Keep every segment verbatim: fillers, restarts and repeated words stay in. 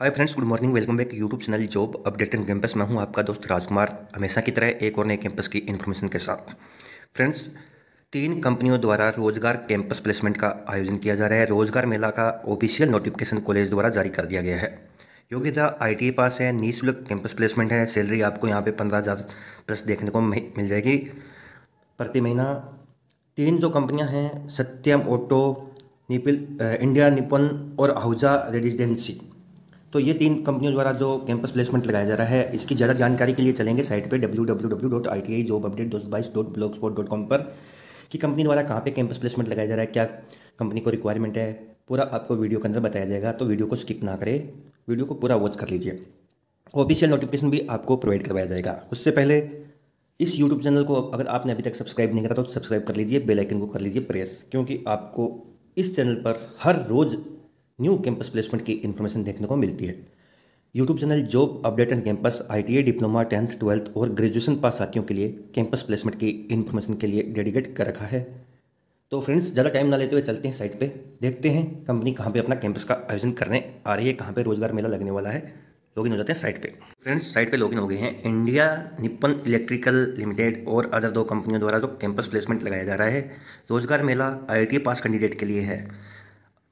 Hi friends, good morning. Welcome back YouTube channel job update and campus. मैं हूं आपका दोस्त राजकुमार, हमेशा की तरह एक और नए कैंपस की इन्फॉर्मेशन के साथ। फ्रेंड्स, तीन कंपनियों द्वारा रोजगार कैंपस प्लेसमेंट का आयोजन किया जा रहा है। रोजगार मेला का ऑफिशियल नोटिफिकेशन कॉलेज द्वारा जारी कर दिया गया है। योग्यता आई टी आई पास है, निःशुल्क कैंपस प्लेसमेंट है। सैलरी आपको यहाँ पर पंद्रह हज़ार प्लस देखने को मिल जाएगी प्रति महीना। तीन जो कंपनियाँ हैं, सत्यम ऑटो, निपिल इंडिया निपन और आहूजा रेजिडेंसी, तो ये तीन कंपनियों द्वारा जो कैंपस प्लेसमेंट लगाया जा रहा है, इसकी ज़्यादा जानकारी के लिए चलेंगे साइट पे W W W dot I T I job update दो हज़ार बाईस डॉट ब्लॉगस्पॉट डॉट कॉम पर कि कंपनी द्वारा कहाँ पे कैंपस प्लेसमेंट लगाया जा रहा है, क्या कंपनी को रिक्वायरमेंट है, पूरा आपको वीडियो के अंदर बताया जाएगा। तो वीडियो को स्किप ना करें, वीडियो को पूरा वॉच कर लीजिए। ऑफिशियल नोटिफिकेशन भी आपको प्रोवाइड करवाया जाएगा। उससे पहले इस यूट्यूब चैनल को अगर आपने अभी तक सब्सक्राइब नहीं करा तो सब्सक्राइब कर लीजिए, बेल आइकन को कर लीजिए प्रेस, क्योंकि आपको इस चैनल पर हर रोज़ न्यू कैंपस प्लेसमेंट की इन्फॉर्मेशन देखने को मिलती है। YouTube channel job update and campus ITI diploma tenth twelfth और ग्रेजुएशन पास साथियों के लिए कैंपस प्लेसमेंट की इन्फॉर्मेशन के लिए डेडिकेट कर रखा है। तो फ्रेंड्स, ज़्यादा टाइम ना लेते हुए चलते हैं साइट पे, देखते हैं कंपनी कहाँ पे अपना कैंपस का आयोजन करने आ रही है, कहाँ पर रोजगार मेला लगने वाला है। लॉगिन हो जाते हैं साइट पर। फ्रेंड्स, साइट पर लॉगिन हो गए हैं। इंडिया निप्पन इलेक्ट्रिकल लिमिटेड और अदर दो कंपनियों द्वारा जो कैंपस प्लेसमेंट लगाया जा रहा है, रोजगार मेला आईटीआई पास कैंडिडेट के लिए है।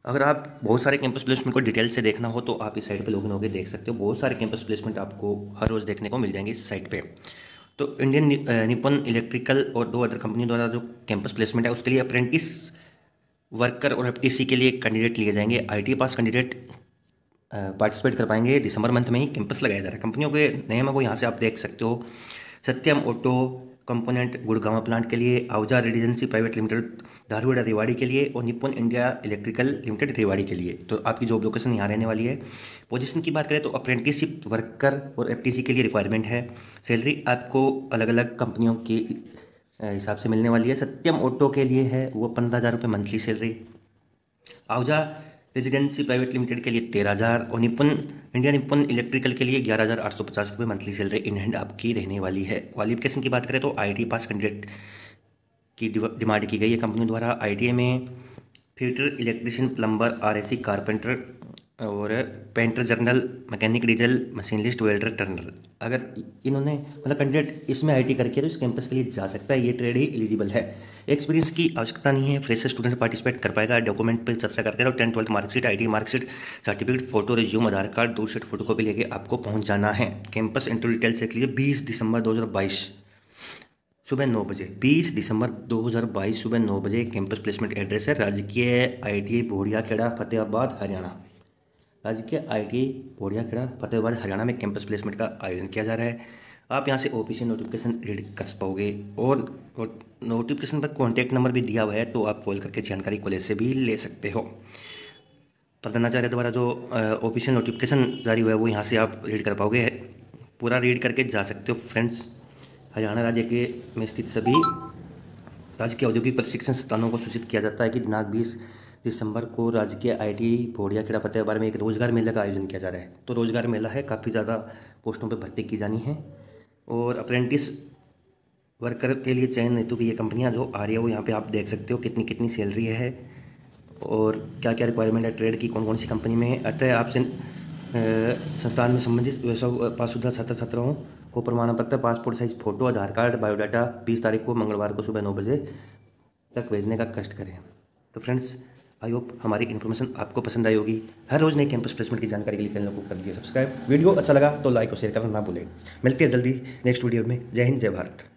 अगर आप बहुत सारे कैंपस प्लेसमेंट को डिटेल से देखना हो तो आप इस साइट पे लॉगिन होकर देख सकते हो। बहुत सारे कैंपस प्लेसमेंट आपको हर रोज़ देखने को मिल जाएंगे इस साइट पे। तो इंडियन निपन इलेक्ट्रिकल और दो अदर कंपनी द्वारा जो कैंपस प्लेसमेंट है, उसके लिए अप्रेंटिस वर्कर और एफटीसी के लिए कैंडिडेट लिए जाएंगे। आईटीआई पास कैंडिडेट पार्टिसिपेट कर पाएंगे। दिसंबर मंथ में ही कैंपस लगाया जा रहा है। कंपनियों के नेम को यहाँ से आप देख सकते हो। Satyam auto component Gurgaon plant के लिए, Ahuja residency private limited धारवाड़ा Rewari के लिए और Nippon India electrical limited Rewari के लिए। तो आपकी जॉब लोकेशन यहाँ रहने वाली है। पोजीशन की बात करें तो अप्रेंटिसशिप वर्कर और एफटीसी के लिए रिक्वायरमेंट है। सैलरी आपको अलग अलग कंपनियों के हिसाब से मिलने वाली है। सत्यम ऑटो के लिए है वो पंद्रह हज़ार रुपये monthly salary, Ahuja residency private limited के लिए तेरह हज़ार और निपन इंडिया निपन इलेक्ट्रिकल के लिए ग्यारह हज़ार आठ सौ पचास रुपये मंथली सैलरी इन हैंड आपकी रहने वाली है। क्वालिफिकेशन की बात करें तो आईटीआई पास कैंडिडेट की डिमांड की गई है कंपनी द्वारा। आईटीआई में fitter, electrician, plumber, RAC, carpenter और painter, general, mechanic, diesel machinist, welder, turner, अगर इन्होंने मतलब कैंडिडेट इसमें आईटी करके तो इस कैंपस के लिए जा सकता है। ये ट्रेड ही एलिजिबल है। एक्सपीरियंस की आवश्यकता नहीं है। फ्रेशर स्टूडेंट पार्टिसिपेट कर पाएगा। डॉक्यूमेंट पर चर्चा करते हैं तो tenth twelfth marksheet, IT marksheet, certificate, photo, resume, Aadhaar card, दो सेट फोटो कॉपी लेके आपको पहुँच जाना है। कैंपस इंटरव्यू डिटेल्स देख लीजिए। बीस दिसंबर दो हज़ार बाईस सुबह नौ बजे बीस दिसंबर दो हज़ार बाईस सुबह नौ बजे कैंपस प्लेसमेंट एड्रेस है राजकीय I T I Bhodia Khera Fatehabad Haryana. राजकीय आई टी भोड़िया खेड़ा फतेहाबाद हरियाणा में कैंपस प्लेसमेंट का आयोजन किया जा रहा है। आप यहां से ऑफिशियल नोटिफिकेशन रीड कर पाओगे और नोटिफिकेशन पर कॉन्टैक्ट नंबर भी दिया हुआ है, तो आप कॉल करके जानकारी कॉलेज से भी ले सकते हो। प्रधानाचार्य द्वारा जो ऑफिशियल नोटिफिकेशन जारी हुआ है वो यहाँ से आप रीड कर पाओगे, पूरा रीड करके जा सकते हो। फ्रेंड्स, हरियाणा राज्य के में स्थित सभी राजकीय औद्योगिक प्रशिक्षण संस्थानों को सूचित किया जाता है कि दिनांक बीस दिसंबर को राजकीय आईटीआई भोड़िया खेड़ा फतेहाबाद में एक रोजगार मेला का आयोजन किया जा रहा है। तो रोजगार मेला है, काफ़ी ज़्यादा पोस्टों पर भर्ती की जानी है और अप्रेंटिस वर्कर के लिए चयन हेतु की ये कंपनियां जो आ रही है वो यहाँ पे आप देख सकते हो कितनी कितनी सैलरी है और क्या क्या रिक्वायरमेंट है ट्रेड की, कौन कौन सी कंपनी में है। अतः आपसे संस्थान में संबंधित व्यवसाय पासशुदा छात्र छात्राओं को प्रमाण पत्र, passport size photo, Aadhaar card, biodata बीस तारीख को मंगलवार को सुबह नौ बजे तक भेजने का कष्ट करें। तो फ्रेंड्स, आई होप हमारी इन्फॉर्मेशन आपको पसंद आई होगी। हर रोज़ नए कैंपस प्लेसमेंट की जानकारी के लिए चैनल को कर दीजिए सब्सक्राइब। वीडियो अच्छा लगा तो लाइक और शेयर करना ना भूलें। मिलते हैं जल्दी नेक्स्ट वीडियो में। जय हिंद, जय भारत।